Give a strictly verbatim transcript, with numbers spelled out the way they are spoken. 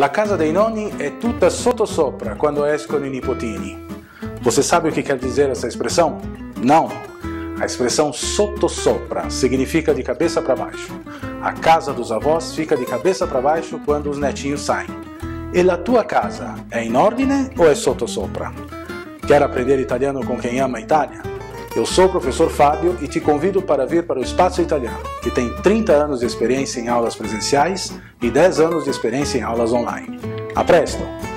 La casa dei nonni è tutta sottosopra quando escono i nipotini. Você sabe o que quer dizer essa expressão? Não! A expressão sottosopra significa de cabeça para baixo. A casa dos avós fica de cabeça para baixo quando os netinhos saem. E la tua casa é in ordine ou é sottosopra? Quer aprender italiano com quem ama a Itália? Eu sou o professor Fábio e te convido para vir para o Espaço Italiano, que tem trinta anos de experiência em aulas presenciais e dez anos de experiência em aulas online. A presto!